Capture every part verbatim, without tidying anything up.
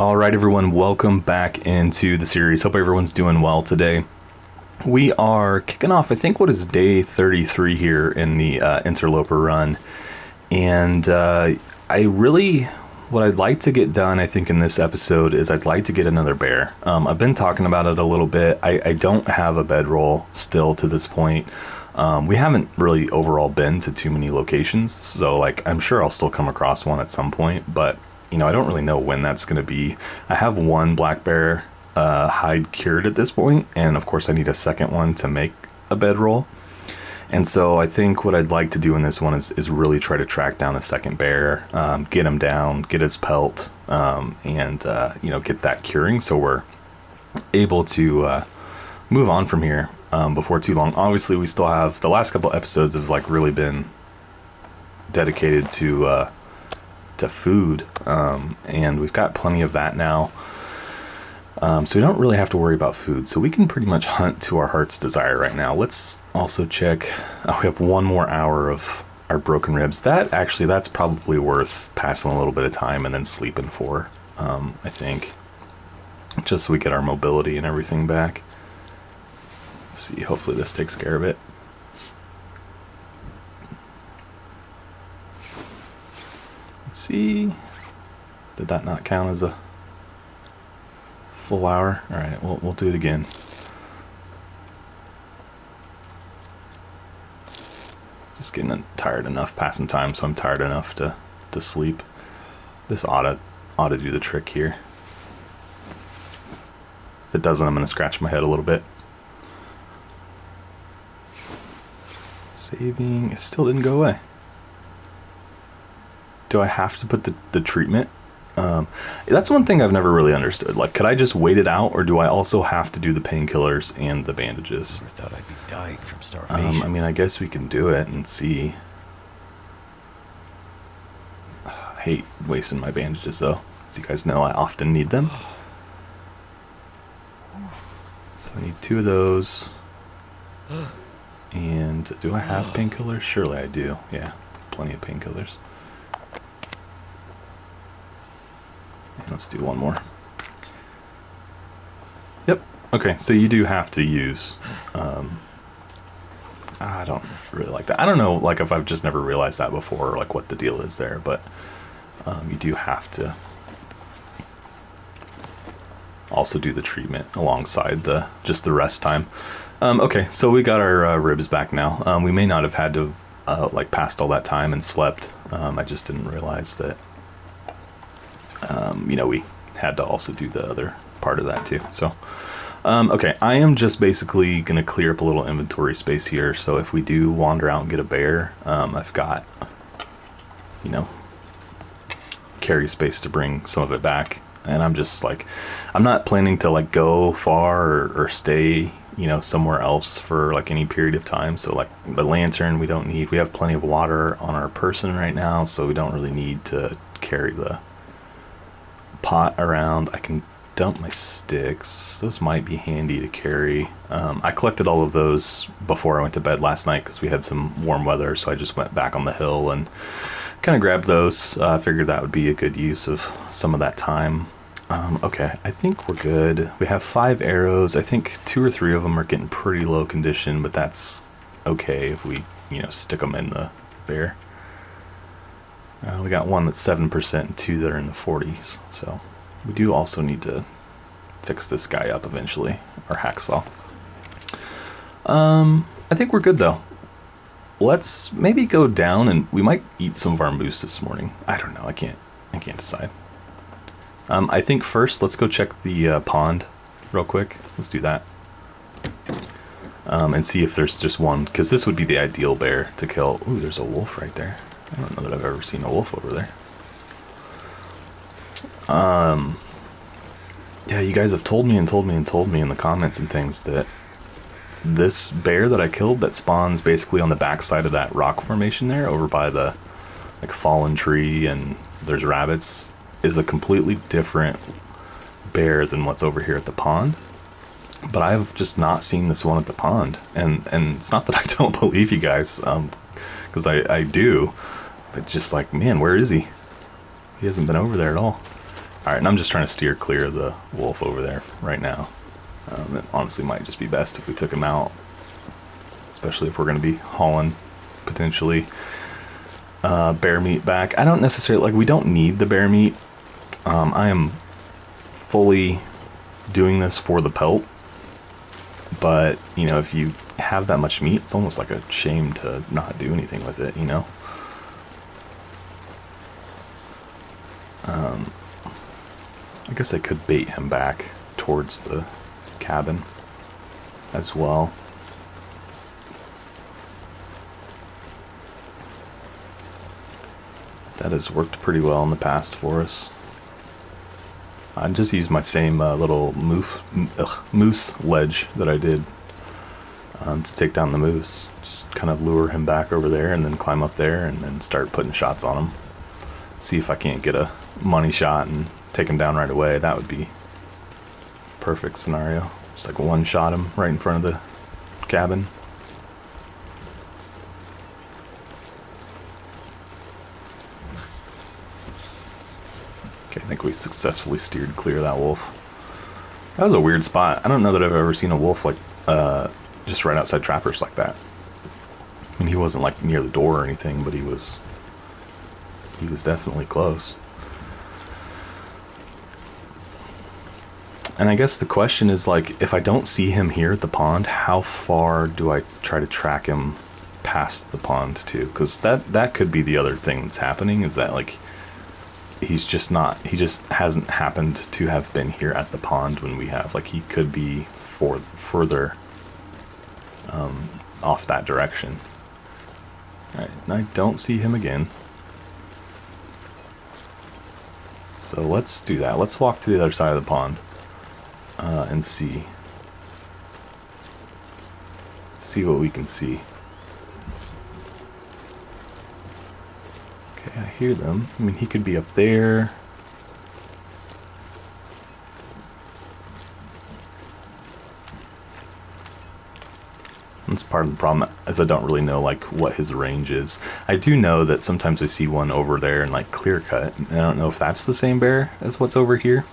All right, everyone, welcome back into the series. Hope everyone's doing well today. We are kicking off, I think, what is day thirty-three here in the uh, Interloper run. And uh, I really, what I'd like to get done, I think, in this episode is I'd like to get another bear. Um, I've been talking about it a little bit. I, I don't have a bedroll still to this point. Um, we haven't really overall been to too many locations. So, like, I'm sure I'll still come across one at some point, but you know, I don't really know when that's going to be. I have one black bear uh, hide cured at this point, and of course I need a second one to make a bedroll. And so I think what I'd like to do in this one is, is really try to track down a second bear, um, get him down, get his pelt, um, and uh, you know, get that curing so we're able to uh, move on from here um, before too long. Obviously, we still have the last couple episodes have like really been dedicated to uh, to food, um, and we've got plenty of that now, um, so we don't really have to worry about food, so we can pretty much hunt to our heart's desire right now. Let's also check, oh, we have one more hour of our broken ribs. That actually, that's probably worth passing a little bit of time and then sleeping for, um, I think, just so we get our mobility and everything back. Let's see, hopefully this takes care of it. See, did that not count as a full hour? All right, we'll, we'll do it again. Just getting tired enough, passing time, so I'm tired enough to to sleep. This ought to, ought to do the trick here. If it doesn't, I'm gonna scratch my head a little bit. Saving, it still didn't go away. Do I have to put the, the treatment? Um, that's one thing I've never really understood. Like, could I just wait it out, or do I also have to do the painkillers and the bandages? I thought I'd be dying from starvation. Um, I mean, I guess we can do it and see. I hate wasting my bandages, though. As you guys know, I often need them. So I need two of those. And do I have painkillers? Surely I do. Yeah, plenty of painkillers. Let's do one more. Yep. Okay, so you do have to use um I don't really like that. I don't know, like, if I've just never realized that before, like what the deal is there, but um you do have to also do the treatment alongside the just the rest time. Um okay, so we got our uh, ribs back now. Um we may not have had to uh like passed all that time and slept. Um I just didn't realize that Um, you know, we had to also do the other part of that too. So, um, okay, I am just basically going to clear up a little inventory space here. So if we do wander out and get a bear, um, I've got, you know, carry space to bring some of it back. And I'm just like, I'm not planning to like go far or, or stay, you know, somewhere else for like any period of time. So like the lantern we don't need, we have plenty of water on our person right now. So we don't really need to carry the pot around. I can dump my sticks. Those might be handy to carry. Um, I collected all of those before I went to bed last night because we had some warm weather, so I just went back on the hill and kind of grabbed those. I uh, figured that would be a good use of some of that time. Um, okay, I think we're good. We have five arrows. I think two or three of them are getting pretty low condition, but that's okay if we, you know, stick them in the bear. Uh, we got one that's seven percent and two that are in the forties, so we do also need to fix this guy up eventually, or hacksaw. Um, I think we're good, though. Let's maybe go down, and we might eat some of our moose this morning. I don't know, I can't I can't decide. Um, I think first, let's go check the uh, pond real quick. Let's do that. Um, and see if there's just one, because this would be the ideal bear to kill. Ooh, there's a wolf right there. I don't know that I've ever seen a wolf over there. Um, yeah, you guys have told me and told me and told me in the comments and things that this bear that I killed that spawns basically on the backside of that rock formation there over by the like fallen tree and there's rabbits is a completely different bear than what's over here at the pond. But I've just not seen this one at the pond. And, and it's not that I don't believe you guys, um, because I, I do. But just like, man, where is he? He hasn't been over there at all. Alright, and I'm just trying to steer clear of the wolf over there right now. Um, it honestly might just be best if we took him out, especially if we're going to be hauling potentially uh, bear meat back. I don't necessarily, like, we don't need the bear meat. Um, I am fully doing this for the pelt, but, you know, if you have that much meat, it's almost like a shame to not do anything with it, you know? Um, I guess I could bait him back towards the cabin as well. That has worked pretty well in the past for us. I just used my same uh, little moof, ugh, moose ledge that I did um, to take down the moose. Just kind of lure him back over there and then climb up there and then start putting shots on him. See if I can't get a money shot and take him down right away. That would be perfect scenario. Just like one shot him right in front of the cabin. Okay, I think we successfully steered clear of that wolf. That was a weird spot. I don't know that I've ever seen a wolf like uh, just right outside Trappers like that. I mean, he wasn't like near the door or anything, but he was he was definitely close. And I guess the question is, like, if I don't see him here at the pond, how far do I try to track him past the pond to? Because that, that could be the other thing that's happening, is that, like, he's just not, he just hasn't happened to have been here at the pond when we have. Like, he could be for, further um, off that direction. All right, and I don't see him again. So let's do that. Let's walk to the other side of the pond. Uh, and see see what we can see. Okay, I hear them. I mean, he could be up there. That's part of the problem, as I don't really know, like, what his range is. I do know that sometimes I see one over there in, like, Clear Cut, and I don't know if that's the same bear as what's over here.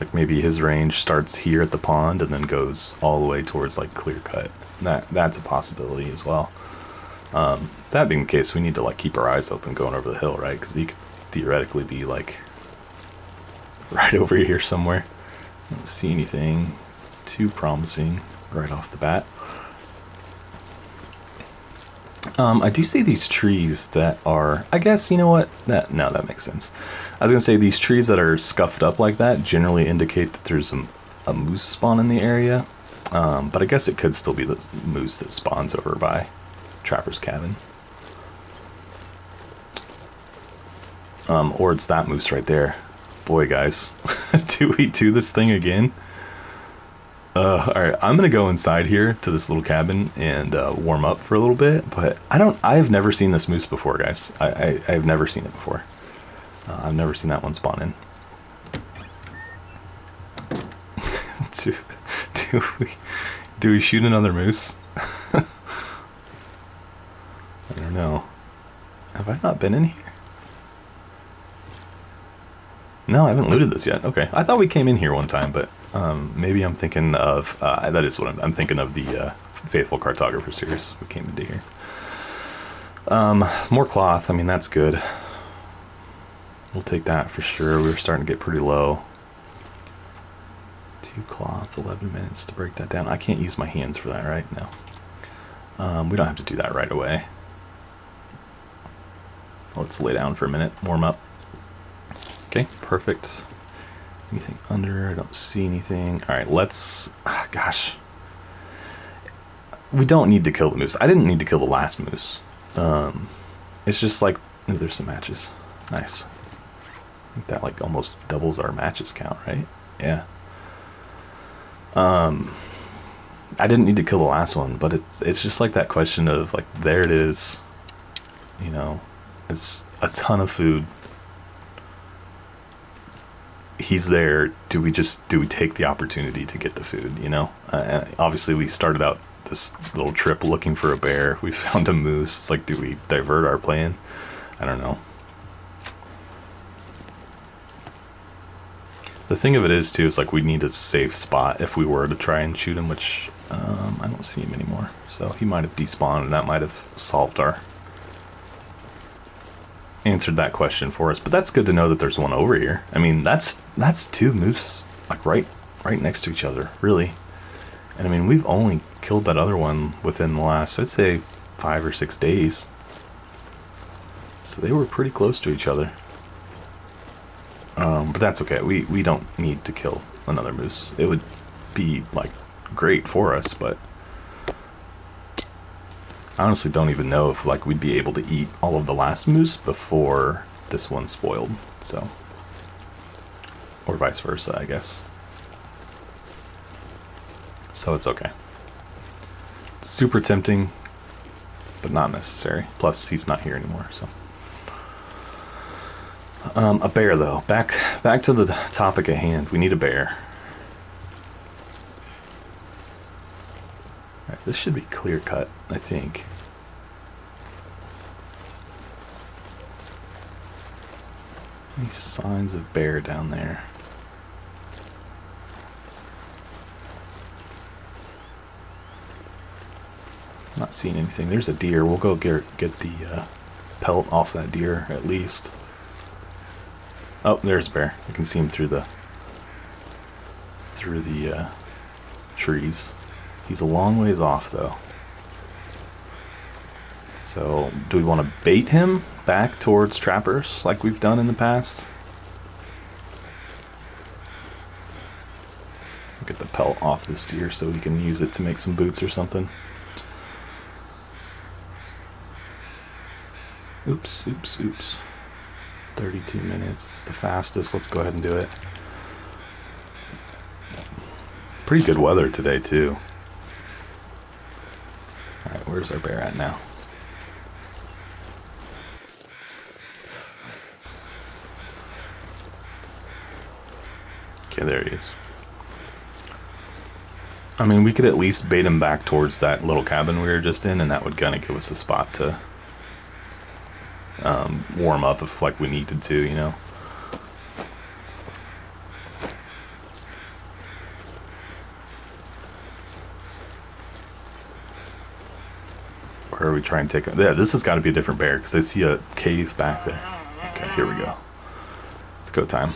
Like, maybe his range starts here at the pond and then goes all the way towards, like, Clear Cut. That, that's a possibility as well. Um, that being the case, we need to, like, keep our eyes open going over the hill, right? Because he could theoretically be, like, right over here somewhere. I don't see anything too promising right off the bat. Um, I do see these trees that are, I guess, you know what? That, no, that makes sense. I was going to say these trees that are scuffed up like that generally indicate that there's a, a moose spawn in the area. Um, but I guess it could still be the moose that spawns over by Trapper's Cabin. Um, or it's that moose right there. Boy, guys, do we do this thing again? Uh, all right, I'm gonna go inside here to this little cabin and uh, warm up for a little bit. But I don't, I've never seen this moose before, guys. I, I, I've never seen it before. Uh, I've never seen that one spawn in. do, do we, do we shoot another moose? I don't know. Have I not been in here? No, I haven't looted this yet. Okay, I thought we came in here one time, but um, maybe I'm thinking of... Uh, that is what I'm, I'm thinking of, the uh, Faithful Cartographer series. We came into here. Um, more cloth. I mean, that's good. We'll take that for sure. We're starting to get pretty low. Two cloth, eleven minutes to break that down. I can't use my hands for that, right? No. Um, we don't have to do that right away. Let's lay down for a minute, warm up. Okay, perfect. Anything under? I don't see anything. All right, let's... Ah, gosh. We don't need to kill the moose. I didn't need to kill the last moose. Um, it's just like... Oh, there's some matches. Nice. I think that, like, almost doubles our matches count, right? Yeah. Um, I didn't need to kill the last one, but it's, it's just like that question of, like, there it is. You know, it's a ton of food. He's there. Do we just do we take the opportunity to get the food? You know, uh, obviously we started out this little trip looking for a bear. We found a moose. It's like, do we divert our plan? I don't know. The thing of it is, too, is like we need a safe spot if we were to try and shoot him, which um, I don't see him anymore. So he might have despawned, and that might have solved our... answered that question for us. But that's good to know that there's one over here. I mean, that's that's two moose, like right, right next to each other, really. And I mean, we've only killed that other one within the last, I'd say, five or six days. So they were pretty close to each other. Um, but that's okay. We we don't need to kill another moose. It would be like great for us, but I honestly don't even know if like we'd be able to eat all of the last moose before this one spoiled. So, or vice versa, I guess. So it's okay. It's super tempting, but not necessary. Plus, he's not here anymore, so. Um, a bear, though. Back back to the topic at hand. We need a bear. All right, this should be clear cut, I think. Any signs of bear down there? Not seeing anything. There's a deer. We'll go get, get the uh, pelt off that deer, at least. Oh, there's a bear. I can see him through the through the uh, trees. He's a long ways off, though. So, do we want to bait him back towards trappers like we've done in the past? We'll get the pelt off this deer so we can use it to make some boots or something. Oops, oops, oops. thirty-two minutes is the fastest. Let's go ahead and do it. Pretty good weather today, too. Alright, where's our bear at now? Okay, there he is. I mean, we could at least bait him back towards that little cabin we were just in, and that would kind of give us a spot to Um, warm up if like we needed to, you know. Where are we trying to take him? Yeah, this has got to be a different bear because I see a cave back there. Okay, here we go. It's go time.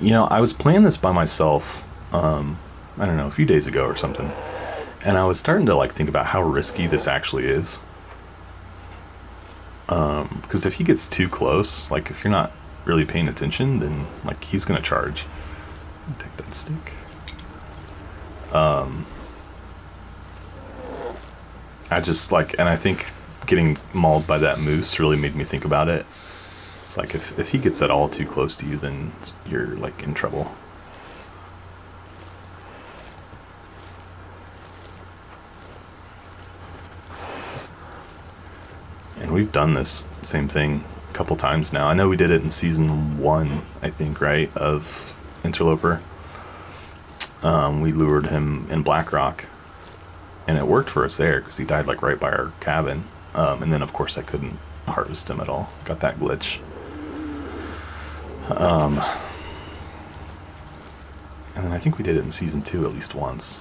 You know, I was playing this by myself. Um, I don't know, a few days ago or something, and I was starting to like think about how risky this actually is, um, because if he gets too close, like if you're not really paying attention, then like he's gonna charge. Take that stick. um, I just like, and I think getting mauled by that moose really made me think about it. It's like if, if he gets at all too close to you, then you're like in trouble. We've done this same thing a couple times now. I know we did it in season one, I think, right, of Interloper. Um, we lured him in Blackrock, and it worked for us there because he died like right by our cabin. Um, and then, of course, I couldn't harvest him at all. Got that glitch. Um, and then I think we did it in season two at least once.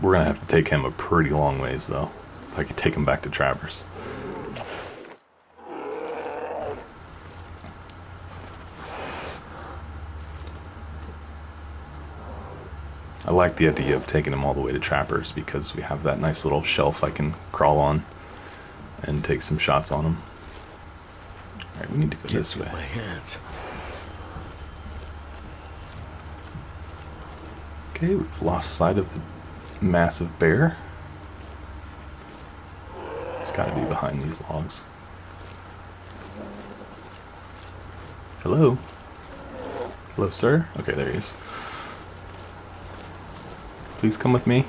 We're gonna have to take him a pretty long ways, though, if I could take him back to Trappers. I like the idea of taking him all the way to Trappers because we have that nice little shelf I can crawl on and take some shots on him. Alright, we need to go Get this way. My hands. Okay, we've lost sight of the massive bear. It's got to be behind these logs. Hello? Hello, sir? Okay, there he is. Please come with me.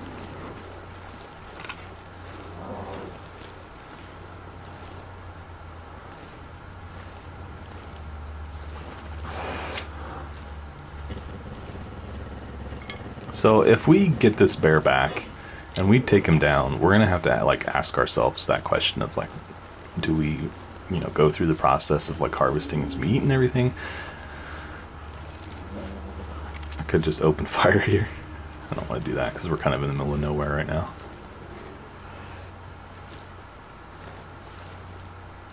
So if we get this bear back and we take him down, we're gonna have to like ask ourselves that question of like, do we, you know, go through the process of like harvesting his meat and everything? I could just open fire here. I don't want to do that because we're kind of in the middle of nowhere right now.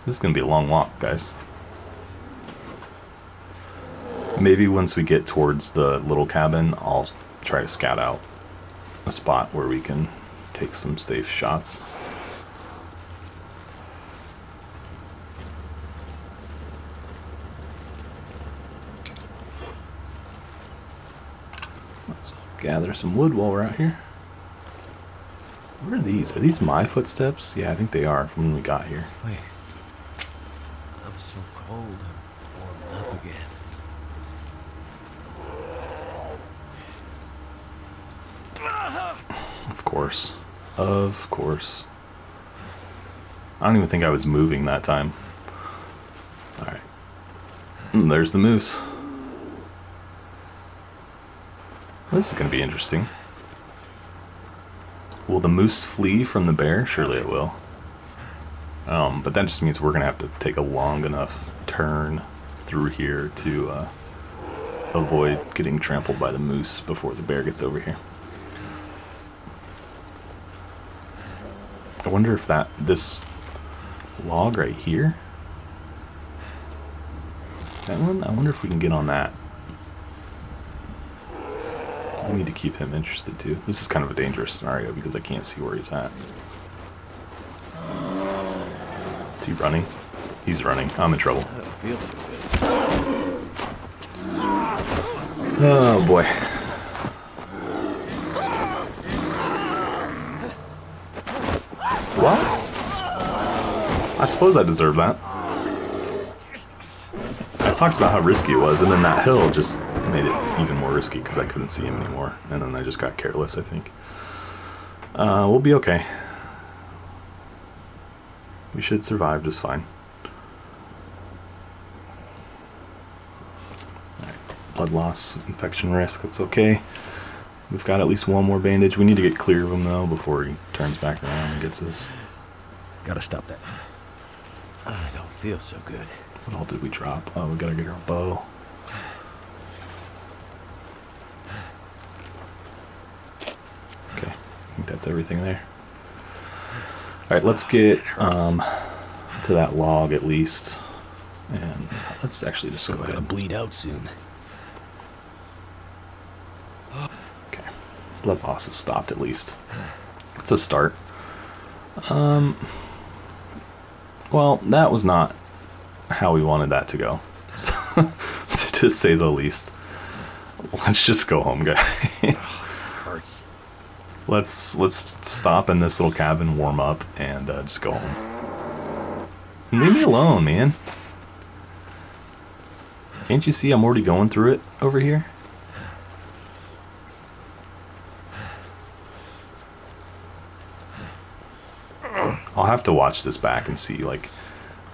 This is gonna be a long walk, guys. Maybe once we get towards the little cabin, I'll try to scout out a spot where we can take some safe shots. Let's gather some wood while we're out here. What are these? Are these my footsteps? Yeah, I think they are from when we got here. Wait. I'm so cold. I'm warming up again. Of course. Of course. I don't even think I was moving that time. Alright. There's the moose. This is going to be interesting. Will the moose flee from the bear? Surely it will. Um, but that just means we're going to have to take a long enough turn through here to uh, avoid getting trampled by the moose before the bear gets over here. I wonder if that this log right here, that one, I wonder if we can get on that. We need to keep him interested too. This is kind of a dangerous scenario because I can't see where he's at. Is he running? He's running. I'm in trouble. I don't feel so good. Oh boy. What? I suppose I deserve that. I talked about how risky it was, and then that hill just made it even more risky because I couldn't see him anymore, and then I just got careless, I think. Uh, we'll be okay. We should survive just fine. Alright. Blood loss, infection risk, that's okay. We've got at least one more bandage. We need to get clear of him, though, before he turns back around and gets us. Gotta stop that. I don't feel so good. What all did we drop? Oh, we gotta get our bow. Okay, I think that's everything there. Alright, let's get um, to that log at least. And let's actually just go ahead. I'm gonna bleed out soon. Blood loss has stopped at least. It's a start. Um, well, that was not how we wanted that to go, to say the least. Let's just go home, guys. Hurts. Let's let's stop in this little cabin, warm up, and uh, just go home. Leave me alone, man. Can't you see I'm already going through it over here? I'll have to watch this back and see like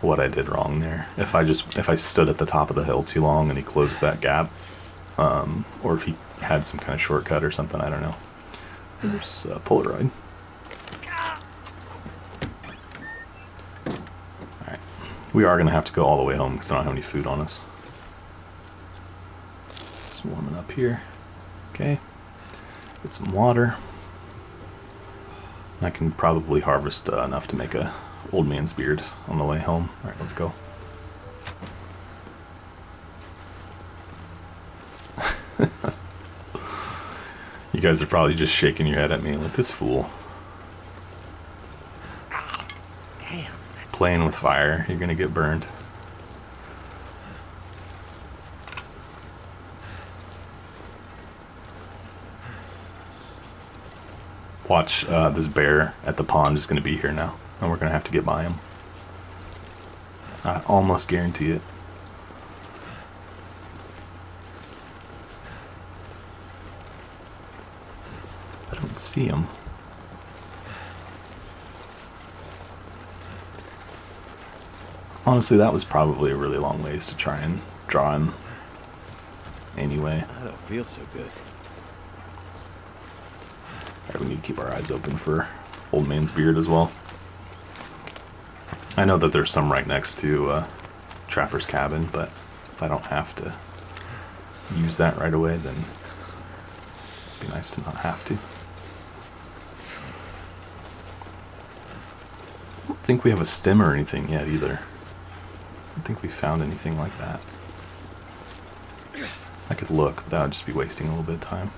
what I did wrong there. If I just if I stood at the top of the hill too long and he closed that gap, um, or if he had some kind of shortcut or something, I don't know. There's a Polaroid. All right, we are gonna have to go all the way home because I don't have any food on us. It's warming up here. Okay, get some water. I can probably harvest uh, enough to make a Old Man's Beard on the way home. Alright, let's go. You guys are probably just shaking your head at me like, this fool. Oh, damn, that's playing with fire. You're gonna get burned. Watch, uh, this bear at the pond is going to be here now, and we're going to have to get by him. I almost guarantee it. I don't see him. Honestly, that was probably a really long ways to try and draw him. Anyway. I don't feel so good. Alright, we need to keep our eyes open for Old Man's Beard as well. I know that there's some right next to uh, Trapper's Cabin, but if I don't have to use that right away, then it'd be nice to not have to. I don't think we have a stem or anything yet either. I don't think we found anything like that. I could look, but that would just be wasting a little bit of time.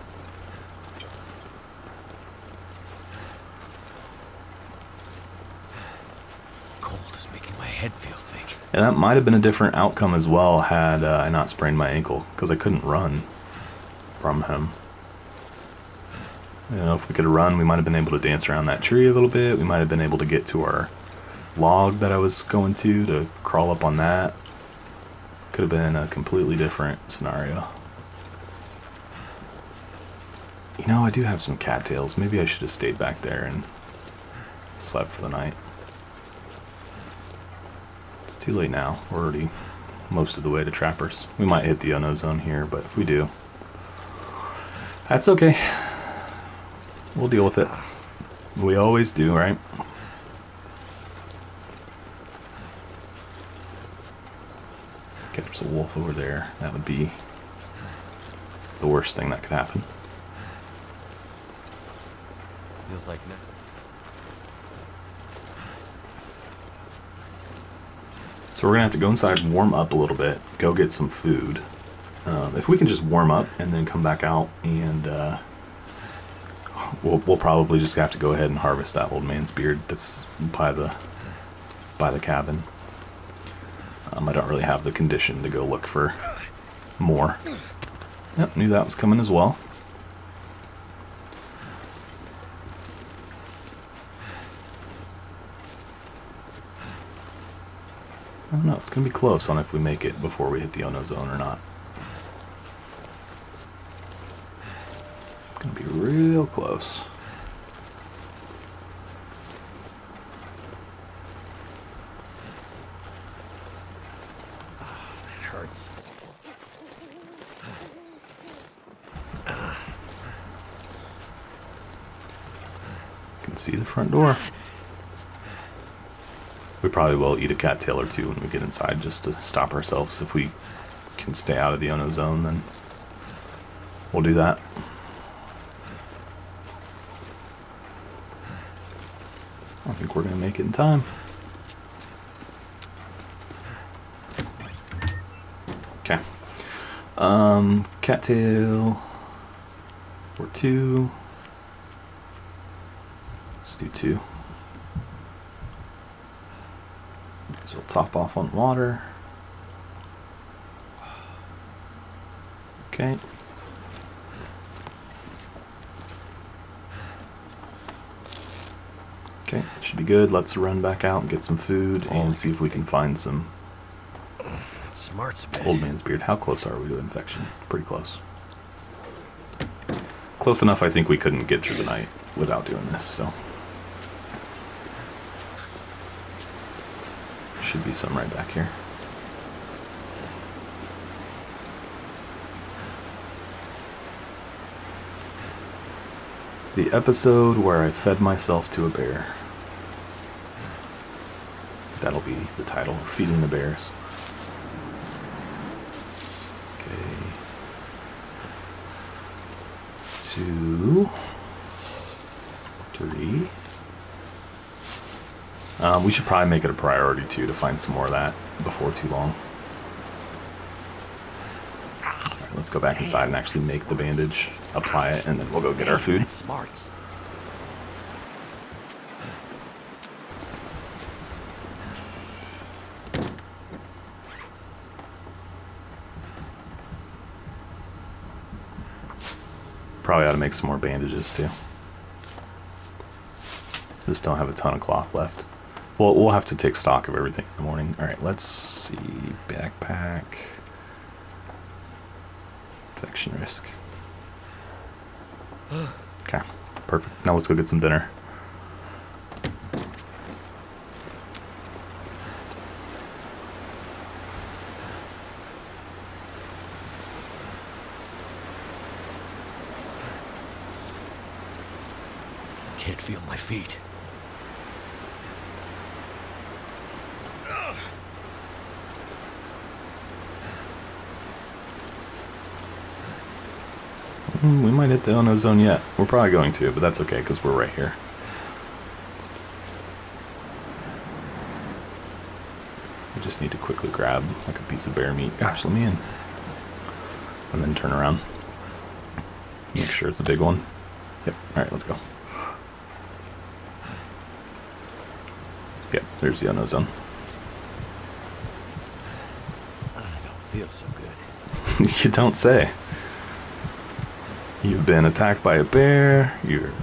Cold is making my head feel thick. And that might have been a different outcome as well had uh, I not sprained my ankle, because I couldn't run from him. You know, if we could have run, we might have been able to dance around that tree a little bit. We might have been able to get to our log that I was going to, to crawl up on that. Could have been a completely different scenario. You know, I do have some cattails. Maybe I should have stayed back there and slept for the night. It's too late now. We're already most of the way to Trappers. We might hit the no zone here, but if we do, that's okay. We'll deal with it. We always do, right? Okay, there's a wolf over there. That would be the worst thing that could happen. Feels like that. So we're gonna have to go inside, warm up a little bit, go get some food. Um, if we can just warm up and then come back out, and uh, we'll we'll probably just have to go ahead and harvest that Old Man's Beard that's by the by the cabin. Um, I don't really have the condition to go look for more. Yep, knew that was coming as well. I don't know, it's going to be close on if we make it before we hit the Ono Zone or not. It's going to be real close. See the front door. We probably will eat a cattail or two when we get inside just to stop ourselves. If we can stay out of the Ono Zone, then we'll do that. I don't think we're going to make it in time. Okay. Um, cattail or two. Do two. So we'll top off on water. Okay. Okay, should be good. Let's run back out and get some food and see if we can find some smarts. Old Man's Beard. How close are we to infection? Pretty close. Close enough, I think we couldn't get through the night without doing this, so. Should be some right back here. The episode where I fed myself to a bear. That'll be the title, Feeding the Bears. Okay. Two. Three. Um, we should probably make it a priority, too, to find some more of that before too long. Right, let's go back inside and actually make the bandage, apply it, and then we'll go get our food. Probably ought to make some more bandages, too. Just don't have a ton of cloth left. Well, we'll have to take stock of everything in the morning. Alright, let's see. Backpack. Infection risk. Okay, perfect. Now let's go get some dinner. Can't feel my feet. Mm, we might hit the Ono Zone yet. We're probably going to, but that's okay because we're right here. We just need to quickly grab like a piece of bear meat. Gosh, let me in. And then turn around. Make yeah. sure it's a big one. Yep. All right, let's go. Yep, there's the Ono Zone. I don't feel so good. You don't say. You've been attacked by a bear, you're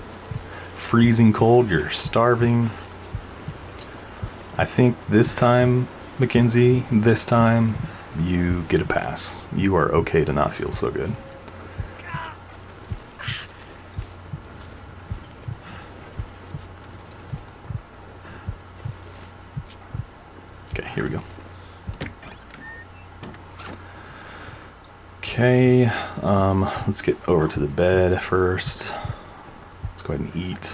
freezing cold, you're starving. I think this time, Mackenzie, this time, you get a pass. You are okay to not feel so good. Okay, here we go. Okay, um, let's get over to the bed first. Let's go ahead and eat.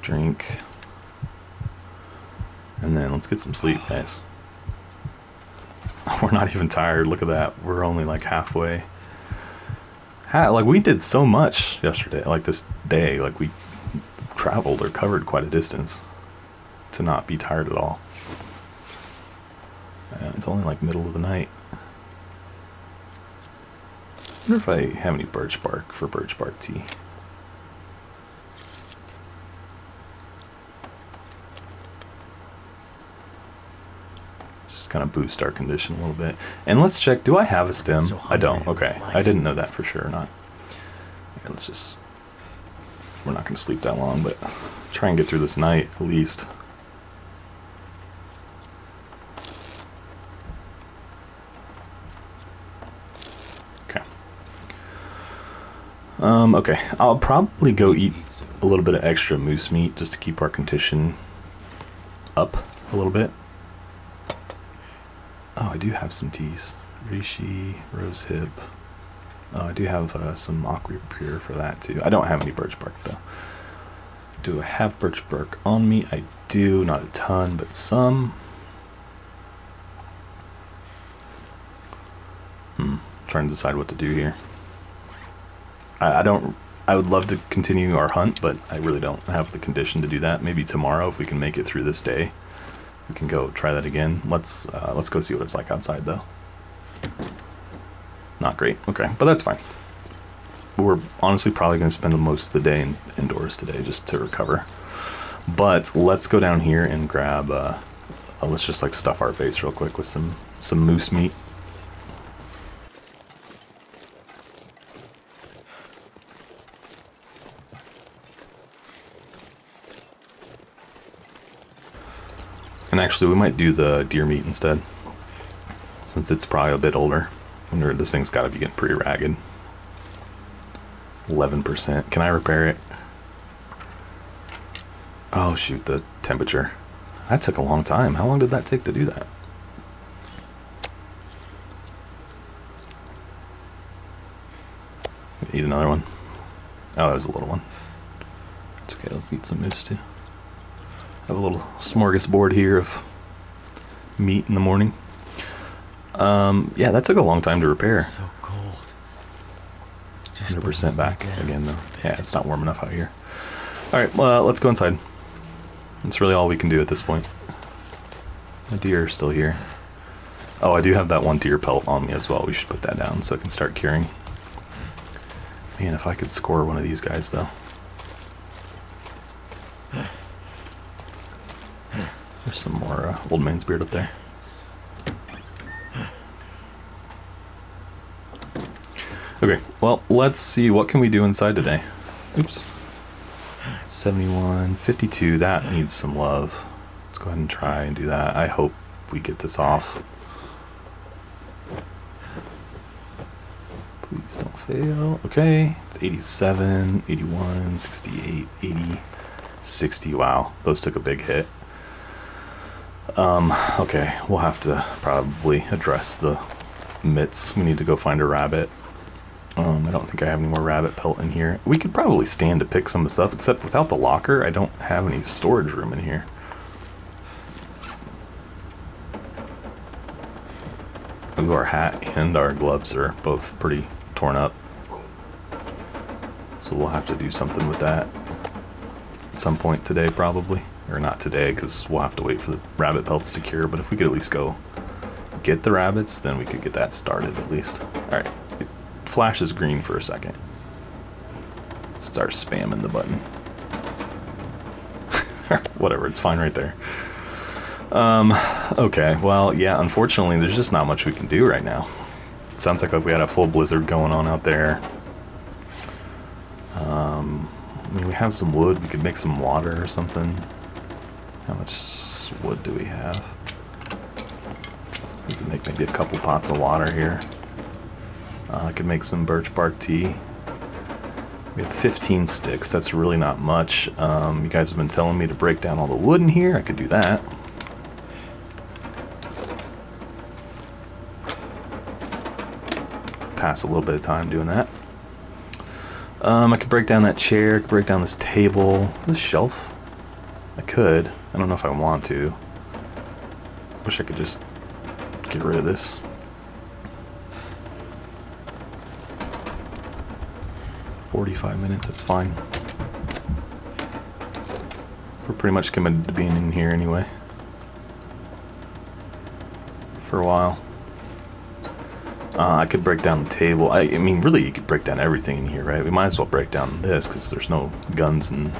Drink. And then let's get some sleep, guys. We're not even tired, look at that. We're only like halfway. Ha like we did so much yesterday, like this day, like we traveled or covered quite a distance to not be tired at all. Uh, it's only like middle of the night. I wonder if I have any birch bark for birch bark tea. Just kind of boost our condition a little bit. And let's check, do I have a stem? So I don't, okay. I didn't know that for sure or not. Okay, let's just, we're not going to sleep that long, but try and get through this night at least. Um, okay, I'll probably go eat a little bit of extra moose meat just to keep our condition up a little bit. Oh, I do have some teas. Reishi, rose hip. Oh, I do have uh, some aqua pure for that too. I don't have any birch bark though. Do I have birch bark on me? I do, not a ton, but some. Hmm, trying to decide what to do here. I don't, I would love to continue our hunt, but I really don't have the condition to do that. Maybe tomorrow, if we can make it through this day, we can go try that again. Let's, uh, let's go see what it's like outside, though. Not great, okay, but that's fine. We're honestly probably going to spend most of the day in, indoors today just to recover. But let's go down here and grab, uh, uh, let's just like stuff our face real quick with some, some moose meat. And actually, we might do the deer meat instead, since it's probably a bit older. I wonder, this thing's got to be getting pretty ragged. eleven percent. Can I repair it? Oh shoot, the temperature. That took a long time. How long did that take to do that? Eat another one. Oh, that was a little one. It's okay. Let's eat some moose too. Have a little smorgasbord here of meat in the morning. Um, yeah, that took a long time to repair. So cold. one hundred percent back again though. Yeah, it's not warm enough out here. All right, well, let's go inside. That's really all we can do at this point. My deer are still here. Oh, I do have that one deer pelt on me as well. We should put that down so I can start curing. Man, if I could score one of these guys though. There's some more uh, Old Man's Beard up there. Okay, well, let's see. What can we do inside today? Oops. seventy-one, fifty-two. That needs some love. Let's go ahead and try and do that. I hope we get this off. Please don't fail. Okay, it's eighty-seven, eighty-one, sixty-eight, eighty, sixty. Wow, those took a big hit. Um, okay, we'll have to probably address the mitts. We need to go find a rabbit. Um, I don't think I have any more rabbit pelt in here. We could probably stand to pick some of this up, except without the locker, I don't have any storage room in here. Ooh, our hat and our gloves are both pretty torn up. So we'll have to do something with that at some point today, probably. Or not today, because we'll have to wait for the rabbit pelts to cure, but if we could at least go get the rabbits, then we could get that started at least. Alright. Flashes green for a second. Start spamming the button. Whatever, it's fine right there. Um, okay, well, yeah, unfortunately, there's just not much we can do right now. It sounds like we had a full blizzard going on out there. Um, I mean, we have some wood. We could make some water or something. How much wood do we have? We could make maybe a couple pots of water here. Uh, I could make some birch bark tea. We have fifteen sticks. That's really not much. Um, you guys have been telling me to break down all the wood in here. I could do that. Pass a little bit of time doing that. Um, I could break down that chair. I could break down this table. This shelf. I could. I don't know if I want to. Wish I could just get rid of this. forty-five minutes, that's fine. We're pretty much committed to being in here anyway. For a while. Uh, I could break down the table. I, I mean, really, you could break down everything in here, right? We might as well break down this, because there's no guns in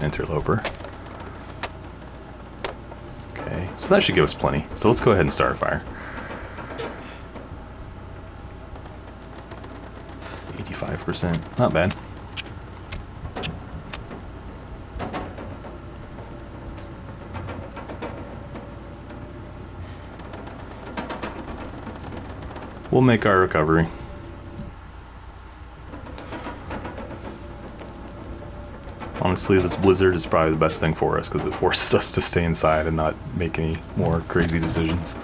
Interloper. Okay, so that should give us plenty. So let's go ahead and start a fire. Percent, not bad. We'll make our recovery. Honestly, this blizzard is probably the best thing for us because it forces us to stay inside and not make any more crazy decisions.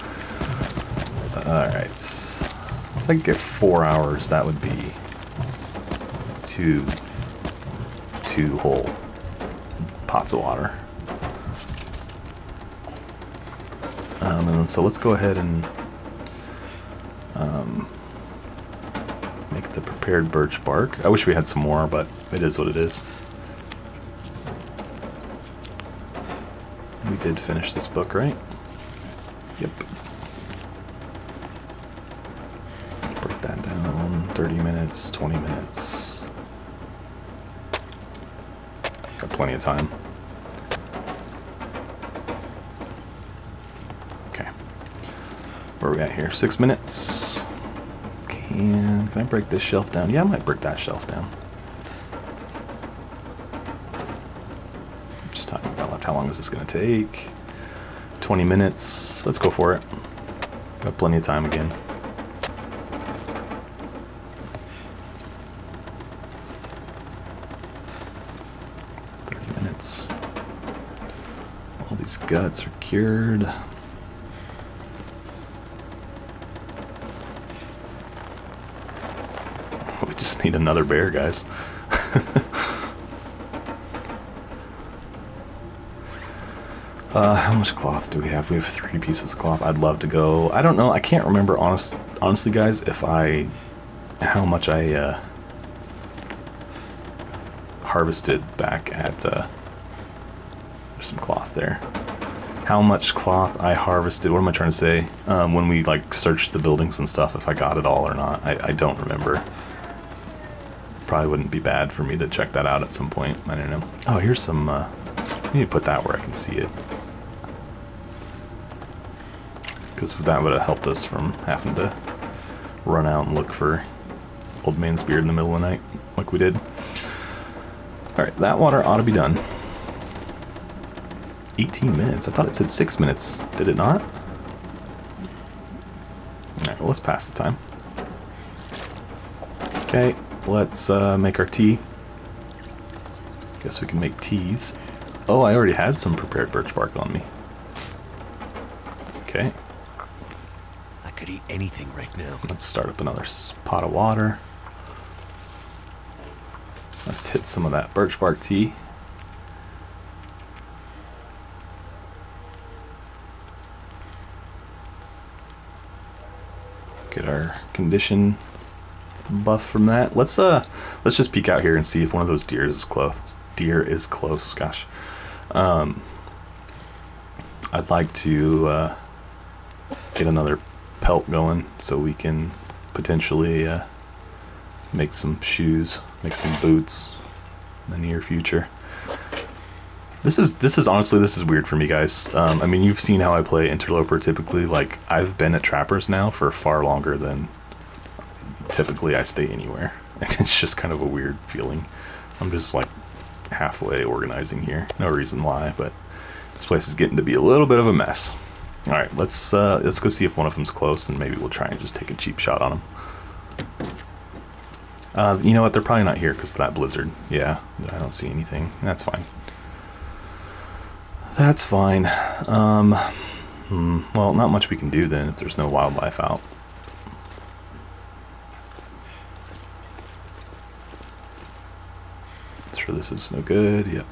Alright, if I could get four hours, that would be Two, two whole pots of water. Um, and so let's go ahead and um, make the prepared birch bark. I wish we had some more, but it is what it is. We did finish this book, right? Yep. Break that down. thirty minutes, twenty minutes. Plenty of time. Okay. Where are we at here? Six minutes. Can, can I break this shelf down? Yeah, I might break that shelf down. I'm just talking about left. How long is this going to take? twenty minutes. Let's go for it. Got plenty of time again. Guts are cured. We just need another bear, guys. uh, how much cloth do we have? We have three pieces of cloth. I'd love to go. I don't know. I can't remember, honest, honestly, guys, if I how much I uh, harvested back at. Uh, there's some cloth there. How much cloth I harvested, what am I trying to say, um, when we like searched the buildings and stuff, if I got it all or not, I, I don't remember. Probably wouldn't be bad for me to check that out at some point, I don't know. Oh, here's some, uh, I need to put that where I can see it. Because that would have helped us from having to run out and look for Old Man's Beard in the middle of the night, like we did. Alright, that water ought to be done. eighteen minutes. I thought it said six minutes. Did it not? Alright, well, let's pass the time. Okay, let's uh, make our tea. Guess we can make teas. Oh, I already had some prepared birch bark on me. Okay. I could eat anything right now. Let's start up another pot of water. Let's hit some of that birch bark tea. Get our condition buff from that. Let's uh, let's just peek out here and see if one of those deer is close. Deer is close. Gosh, um, I'd like to uh, get another pelt going so we can potentially uh, make some shoes, make some boots in the near future. This is this is honestly this is weird for me, guys. Um, I mean, you've seen how I play Interloper typically. Like, I've been at Trappers now for far longer than typically I stay anywhere, and it's just kind of a weird feeling. I'm just like halfway organizing here. No reason why, but this place is getting to be a little bit of a mess. All right, let's uh, let's go see if one of them's close, and maybe we'll try and just take a cheap shot on them. Uh, you know what? They're probably not here because of that blizzard. Yeah, I don't see anything. That's fine. That's fine. Um, hmm, well, not much we can do then if there's no wildlife out. Sure, this is no good. Yep,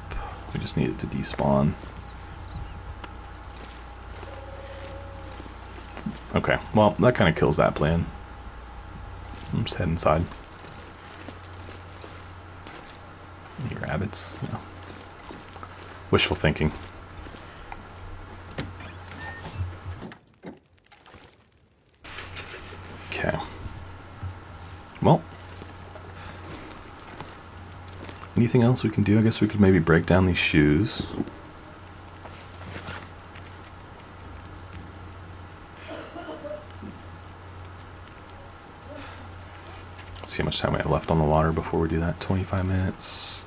we just need it to despawn. Okay, well, that kind of kills that plan. I'm just heading inside. Any rabbits? No. Wishful thinking. Okay. Well. Anything else we can do? I guess we could maybe break down these shoes. See how much time we have left on the water before we do that. twenty-five minutes.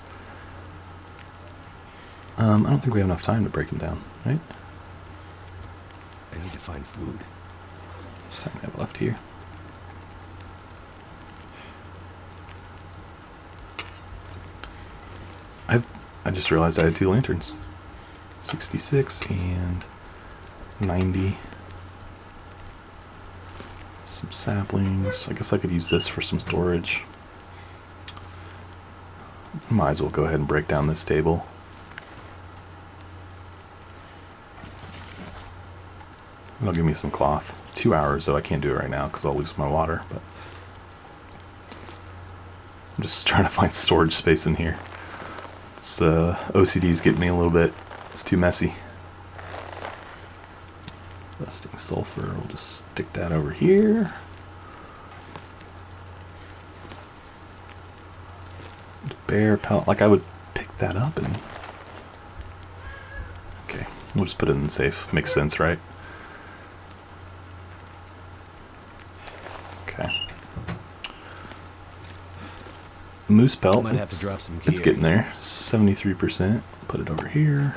Um, I don't think we have enough time to break them down, right? I need to find food. How much time we have left here? I I just realized I had two lanterns. sixty-six and ninety. Some saplings. I guess I could use this for some storage. Might as well go ahead and break down this table. It'll give me some cloth. Two hours though, I can't do it right now because I'll lose my water. But I'm just trying to find storage space in here. It's uh, O C D's getting me a little bit. It's too messy. Rusting sulfur, we'll just stick that over here. Bear pellet, like I would pick that up and... Okay, we'll just put it in the safe. Makes sense, right? Okay. Moose pelt, might have to drop some gear. It's getting there. seventy-three percent, put it over here.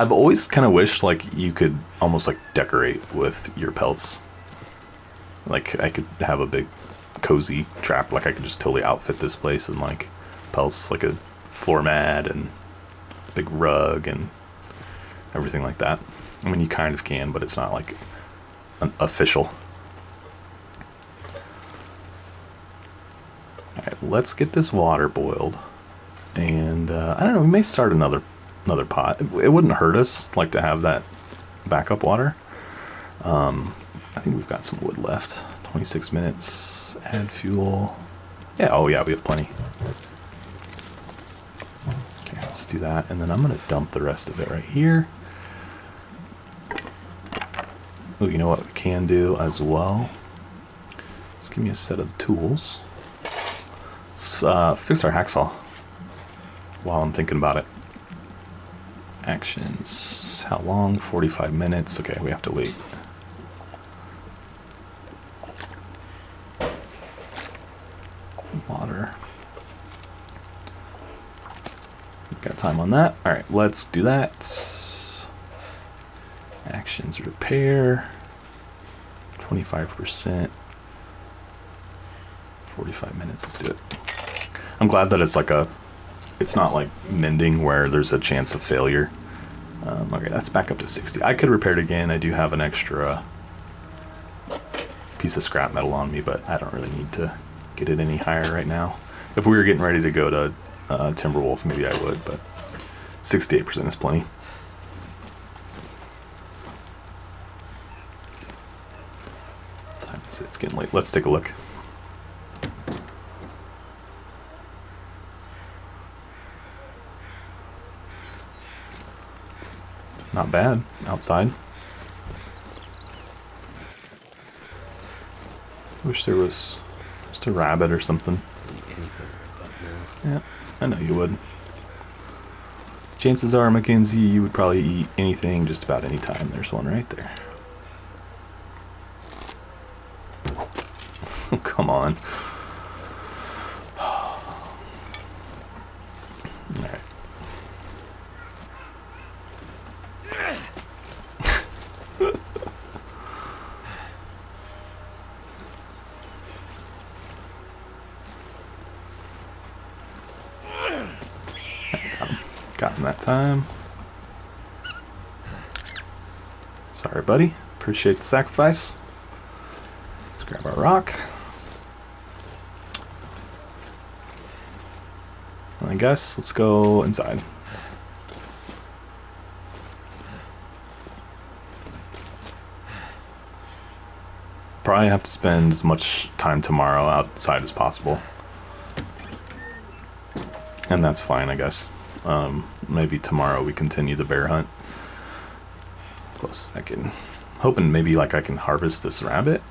I've always kind of wished like you could almost like decorate with your pelts. Like I could have a big cozy trap, like I could just totally outfit this place and like pelts, like a floor mat and big rug and everything like that. I mean, you kind of can, but it's not like an official. All right, let's get this water boiled, and uh, I don't know. We may start another. Another pot. It wouldn't hurt us like to have that backup water. Um, I think we've got some wood left. twenty-six minutes. Add fuel. Yeah. Oh yeah, we have plenty. Okay, let's do that, and then I'm gonna dump the rest of it right here. Oh, you know what we can do as well? Just give me a set of tools. Let's uh, fix our hacksaw. While I'm thinking about it. Actions. How long? forty-five minutes. Okay, we have to wait. Water. We've got time on that. All right, let's do that. Actions repair. twenty-five percent. forty-five minutes. Let's do it. I'm glad that it's like a. It's not like mending where there's a chance of failure. Um, okay, that's back up to sixty. I could repair it again. I do have an extra piece of scrap metal on me, but I don't really need to get it any higher right now. if we were getting ready to go to uh, Timberwolf, maybe I would, but sixty-eight percent is plenty. What time is it? It's getting late. Let's take a look. Not bad outside. Wish there was just a rabbit or something. Anything like that now. Yeah, I know you would. Chances are, Mackenzie, you would probably eat anything just about any time. There's one right there. Oh, come on. Time. Sorry, buddy. Appreciate the sacrifice. Let's grab our rock. I guess let's go inside. Probably have to spend as much time tomorrow outside as possible. And that's fine, I guess. Um, maybe tomorrow we continue the bear hunt. Close as I can. Hoping maybe like I can harvest this rabbit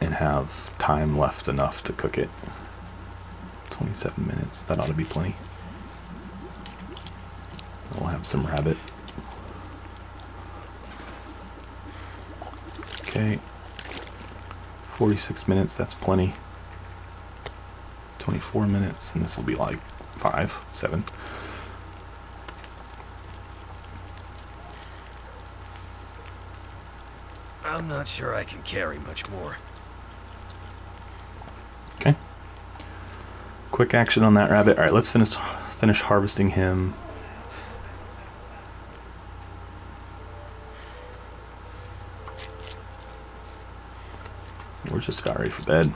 and have time left enough to cook it. twenty-seven minutes, that ought to be plenty. We'll have some rabbit. Okay. forty-six minutes, that's plenty. twenty-four minutes, and this will be like five, seven. I'm not sure I can carry much more. Okay. Quick action on that rabbit. All right, let's finish finish harvesting him. We're just about ready for bed.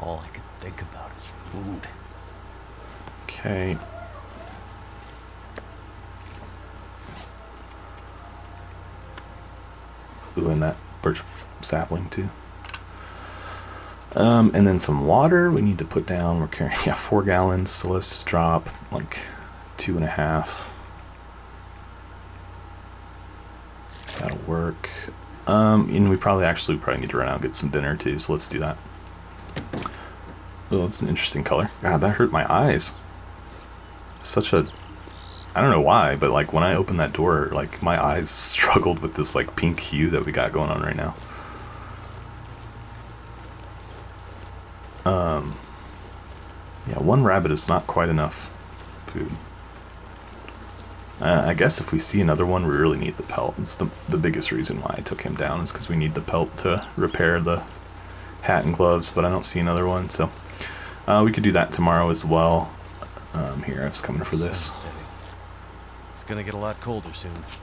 All I can think about is food. Okay. Ooh, and that birch sapling too. Um, and then some water we need to put down. We're carrying yeah, four gallons, so let's drop like two and a half. That'll work. Um, and we probably actually probably need to run out and get some dinner too, so let's do that. Oh, it's an interesting color. God, that hurt my eyes. Such a I don't know why, but like when I opened that door, like my eyes struggled with this like pink hue that we got going on right now. Um, yeah, one rabbit is not quite enough food. Uh, I guess if we see another one, we really need the pelt. It's the, the biggest reason why I took him down is because we need the pelt to repair the hat and gloves, but I don't see another one, so uh, we could do that tomorrow as well. Um, here, I was coming for this. It's gonna get a lot colder soon. Let's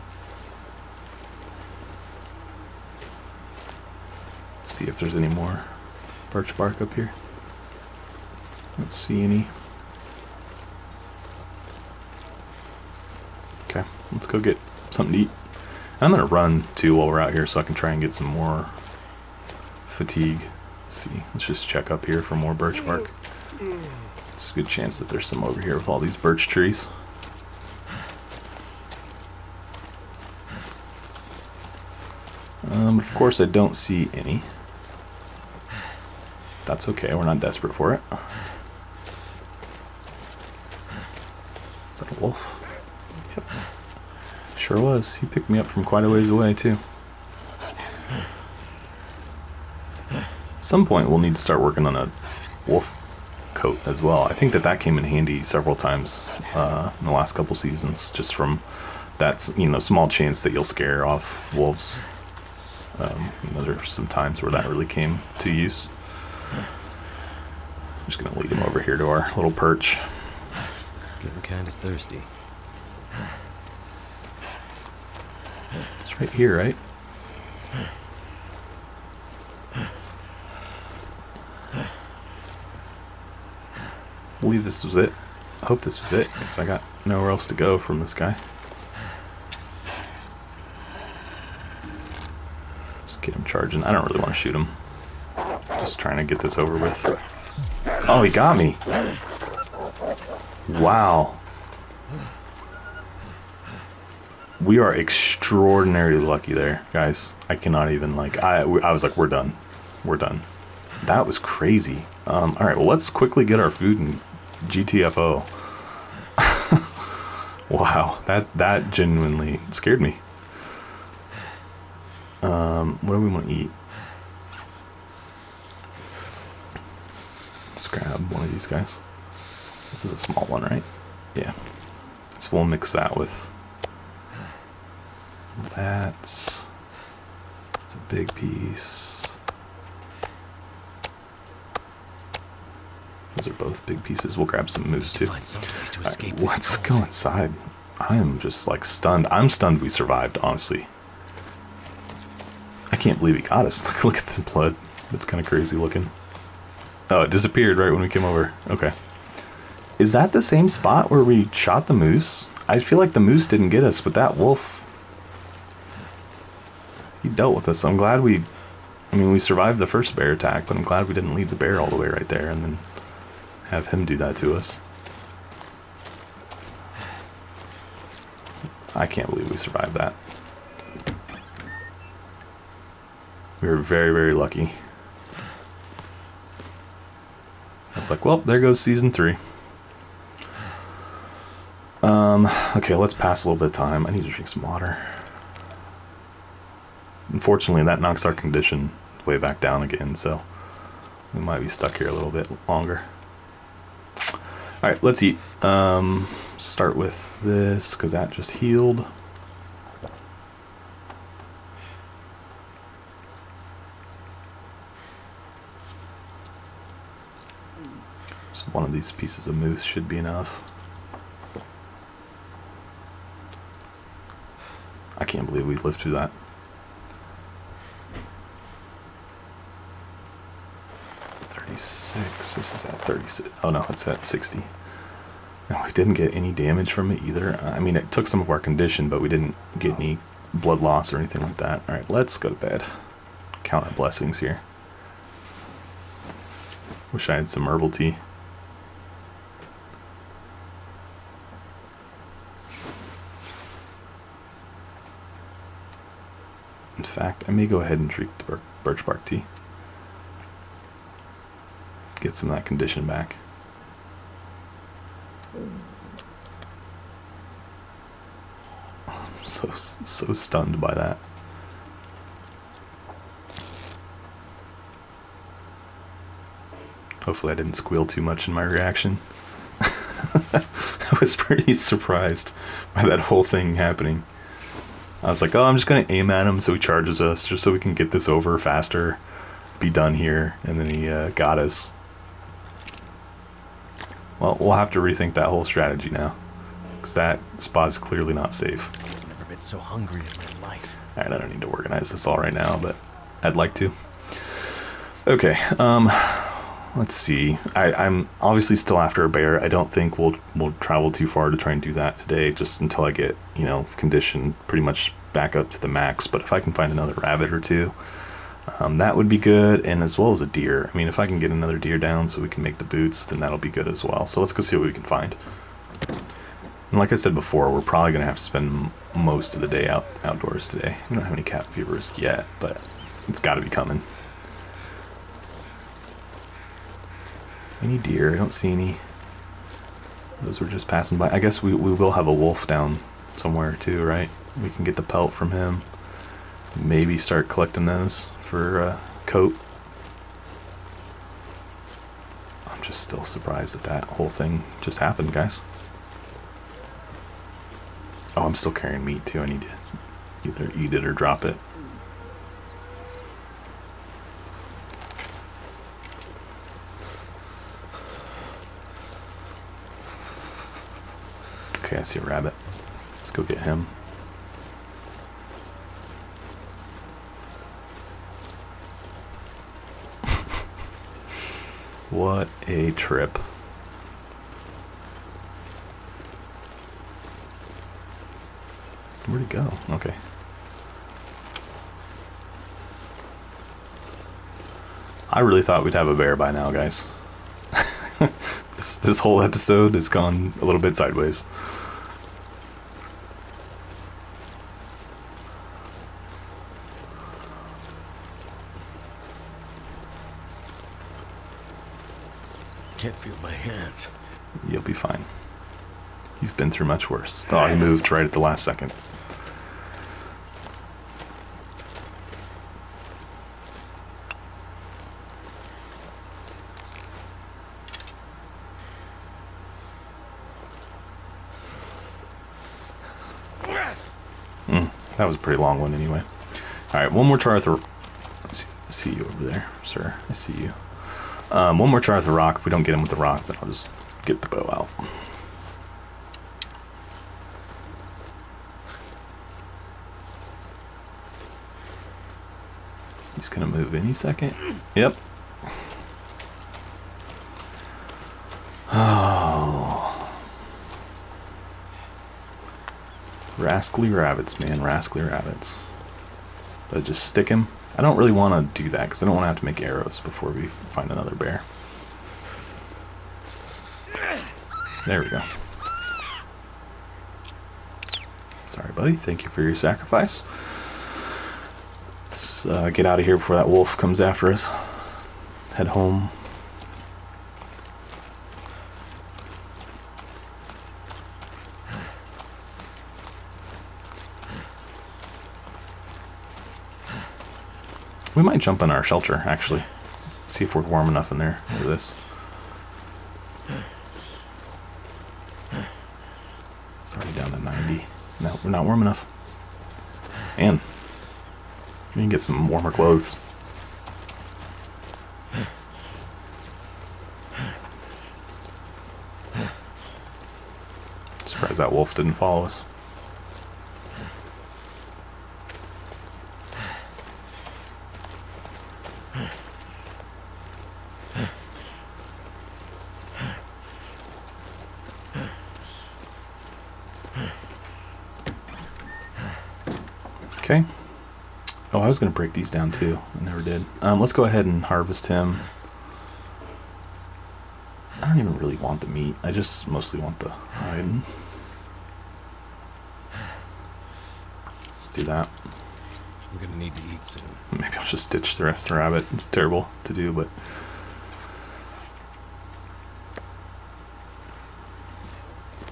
see if there's any more birch bark up here. Don't see any. Okay, let's go get something to eat. I'm gonna run too while we're out here so I can try and get some more fatigue. Let's see, let's just check up here for more birch bark. It's a good chance that there's some over here with all these birch trees. Um, of course I don't see any. That's okay, we're not desperate for it. Is that a wolf? Yep. Sure was. He picked me up from quite a ways away too. At some point we'll need to start working on a wolf coat as well. I think that that came in handy several times uh, in the last couple seasons, just from that, you know, small chance that you'll scare off wolves. Um, you know, there's some times where that really came to use. I'm just gonna lead him over here to our little perch. Getting kind of thirsty. It's right here, right? believe this was it. I hope this was it, because I got nowhere else to go from this guy. Just get him charging. I don't really want to shoot him. Just trying to get this over with. Oh, he got me! Wow. We are extraordinarily lucky there, guys. I cannot even, like, I, I was like, we're done. We're done. That was crazy. Um, alright, well, let's quickly get our food and G T F O. Wow, that, that genuinely scared me. Um, what do we want to eat? Let's grab one of these guys. This is a small one, right? Yeah. So we'll mix that with... That's, that's a big piece. Those are both big pieces. We'll grab some moose too. Right, let's go inside. I am just like stunned. I'm stunned we survived, honestly. I can't believe he got us. Look at the blood. It's kind of crazy looking. Oh, it disappeared right when we came over. Okay. Is that the same spot where we shot the moose? I feel like the moose didn't get us, but that wolf... He dealt with us. I'm glad we, I mean, we survived the first bear attack, but I'm glad we didn't leave the bear all the way right there and then have him do that to us. I can't believe we survived that. We were very, very lucky. I was like, well, there goes season three. Um, okay, let's pass a little bit of time. I need to drink some water. Unfortunately, that knocks our condition way back down again, so we might be stuck here a little bit longer. Alright, let's eat. Um, start with this, because that just healed. Just one of these pieces of moose should be enough. I can't believe we lived through that. thirty-six, this is at thirty-six, oh no, it's at sixty. No, we didn't get any damage from it either. I mean, it took some of our condition, but we didn't get any blood loss or anything like that. Alright, let's go to bed. Count our blessings here. Wish I had some herbal tea. In fact, I may go ahead and drink the birch bark tea. Get some of that condition back. I'm so, so stunned by that. Hopefully I didn't squeal too much in my reaction. I was pretty surprised by that whole thing happening. I was like, oh, I'm just going to aim at him so he charges us, just so we can get this over faster, be done here, and then he uh, got us. Well, we'll have to rethink that whole strategy now, because that spot's clearly not safe. I've never been so hungry in my life. Alright, I don't need to organize this all right now, but I'd like to. Okay, um, let's see. I, I'm obviously still after a bear. I don't think we'll we'll travel too far to try and do that today, just until I get, you know, condition pretty much back up to the max. But if I can find another rabbit or two, Um, that would be good, and as well as a deer. I mean, if I can get another deer down so we can make the boots, then that'll be good as well. So let's go see what we can find. And like I said before, we're probably going to have to spend most of the day out outdoors today. We don't have any cat fever risk yet, but it's got to be coming. Any deer? I don't see any. Those were just passing by. I guess we, we will have a wolf down somewhere too, right? We can get the pelt from him. Maybe start collecting those for a coat. I'm just still surprised that that whole thing just happened, guys. Oh, I'm still carrying meat too. I need to either eat it or drop it. Okay, I see a rabbit. Let's go get him. What a trip. Where'd it go? Okay. I really thought we'd have a bear by now, guys. This, this whole episode has gone a little bit sideways. Can't feel my hands. You'll be fine. You've been through much worse. Oh, I moved right at the last second. Mm, that was a pretty long one anyway. Alright, one more try with the... I see you over there, sir. I see you. Um, one more try with the rock. If we don't get him with the rock, then I'll just get the bow out. He's gonna move any second. Yep. Oh. Rascally rabbits, man. Rascally rabbits. Did I just stick him? I don't really want to do that because I don't want to have to make arrows before we find another bear. There we go. Sorry, buddy. Thank you for your sacrifice. Let's uh, get out of here before that wolf comes after us. Let's head home. We might jump in our shelter, actually. See if we're warm enough in there for this. It's already down to ninety. No, we're not warm enough. And... we can get some warmer clothes. Surprised that wolf didn't follow us. Okay. Oh, I was going to break these down too. I never did. Um, let's go ahead and harvest him. I don't even really want the meat. I just mostly want the hide. Let's do that. I'm going to need to eat soon. Maybe I'll just ditch the rest of the rabbit. It's terrible to do, but...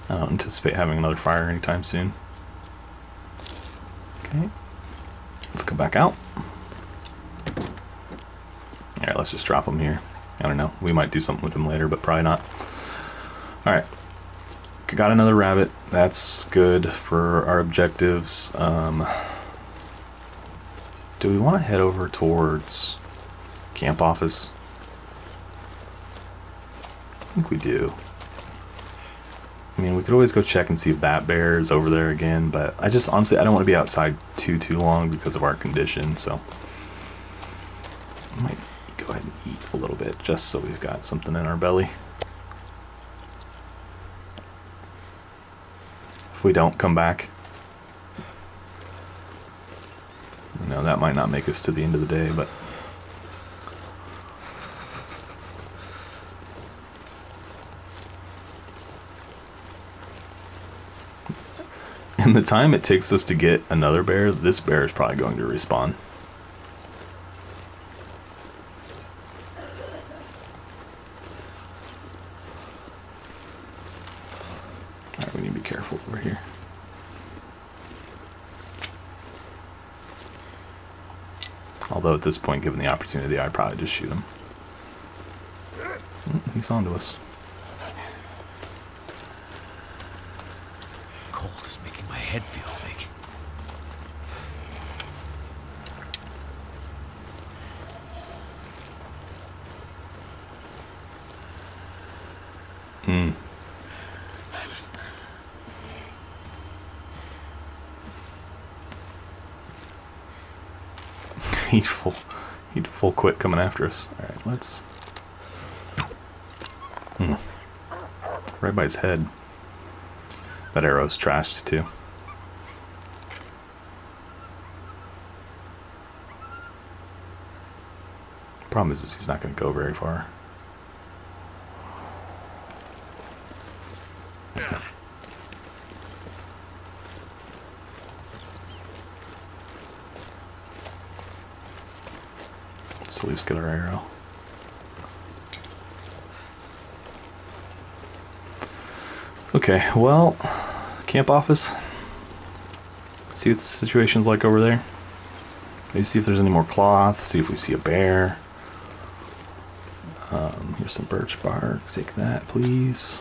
I don't anticipate having another fire anytime soon. Okay. Let's go back out. Alright, let's just drop them here. I don't know. We might do something with them later, but probably not. Alright. Got another rabbit. That's good for our objectives. Um, do we want to head over towards camp office? I think we do. I mean, we could always go check and see if that bear is over there again, but I just honestly, I don't want to be outside too, too long because of our condition, so I might go ahead and eat a little bit just so we've got something in our belly. If we don't come back, you know, that might not make us to the end of the day, but... in the time it takes us to get another bear, this bear is probably going to respawn. Alright, we need to be careful over here. Although at this point, given the opportunity, I'd probably just shoot him. Oh, he's onto us. Head feel thick. Hmm. He'd full, he'd full quit coming after us. All right, let's. Hmm. Right by his head. That arrow's trashed too. Problem is, he's not going to go very far. Let's at least get our arrow. Okay, well, camp office. See what the situation's like over there. Maybe see if there's any more cloth, see if we see a bear. Um, here's some birch bark, take that please.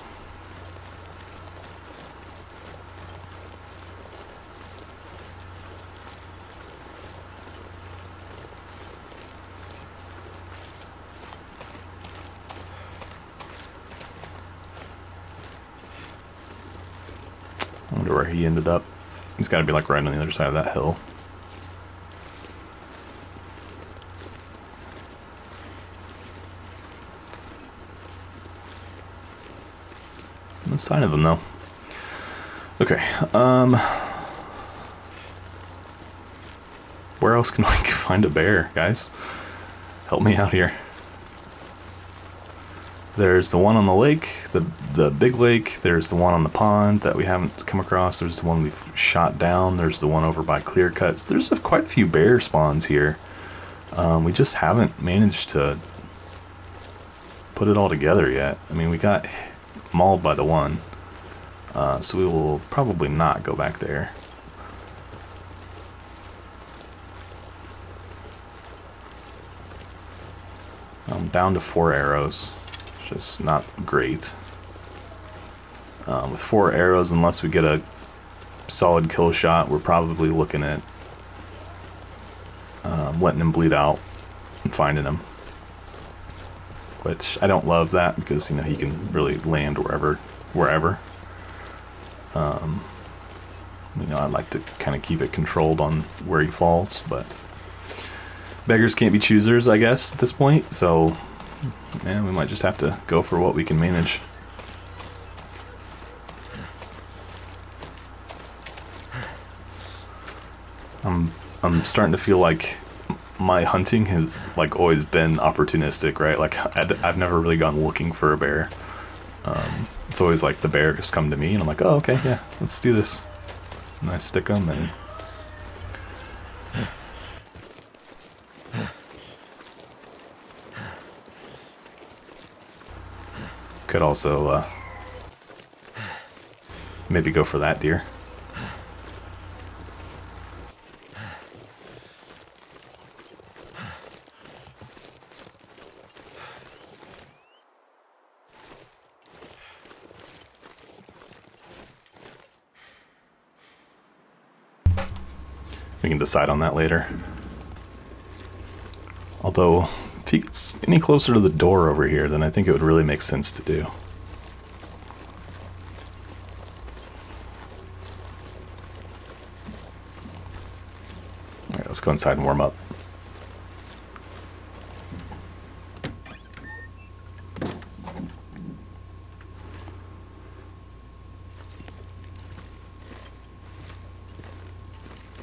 I wonder where he ended up. He's gotta be like right on the other side of that hill. No sign of him though. Okay, um... where else can we find a bear, guys? Help me out here. There's the one on the lake, the the big lake. There's the one on the pond that we haven't come across. There's the one we've shot down. There's the one over by Clear Cuts. There's a, quite a few bear spawns here. Um, we just haven't managed to put it all together yet. I mean, we got mauled by the one, uh, so we will probably not go back there. I'm down to four arrows. Just not great. Um, with four arrows, unless we get a solid kill shot, we're probably looking at um, letting him bleed out and finding him. Which I don't love that, because you know he can really land wherever, wherever. Um, you know, I like to kind of keep it controlled on where he falls, but beggars can't be choosers, I guess, at this point. So. Man, we might just have to go for what we can manage. I'm I'm starting to feel like my hunting has like always been opportunistic, right? Like I'd, I've never really gone looking for a bear. Um, it's always like the bear just come to me, and I'm like, oh okay, yeah, let's do this. And I stick them and. Could also uh, maybe go for that deer. We can decide on that later. Although, if he gets any closer to the door over here, then I think it would really make sense to do. Alright, let's go inside and warm up.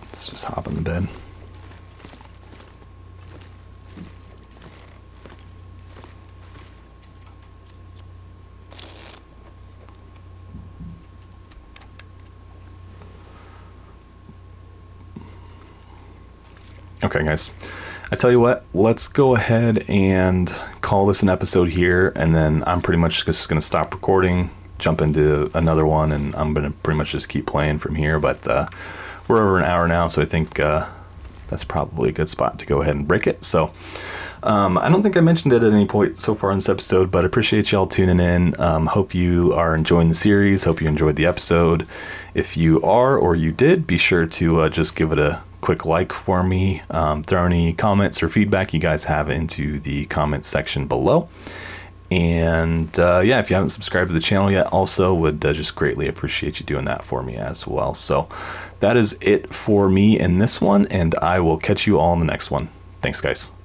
Let's just hop in the bed. Okay guys, I tell you what, let's go ahead and call this an episode here, and then I'm pretty much just going to stop recording, jump into another one, and I'm going to pretty much just keep playing from here, but uh, we're over an hour now, so I think uh, that's probably a good spot to go ahead and break it. So um, I don't think I mentioned it at any point so far in this episode, but I appreciate y'all tuning in. Um, hope you are enjoying the series, hope you enjoyed the episode. If you are or you did, be sure to uh, just give it a quick like for me. Um, throw any comments or feedback you guys have into the comments section below, and uh, yeah, if you haven't subscribed to the channel yet, also would uh, just greatly appreciate you doing that for me as well. So that is it for me in this one, and I will catch you all in the next one. Thanks guys.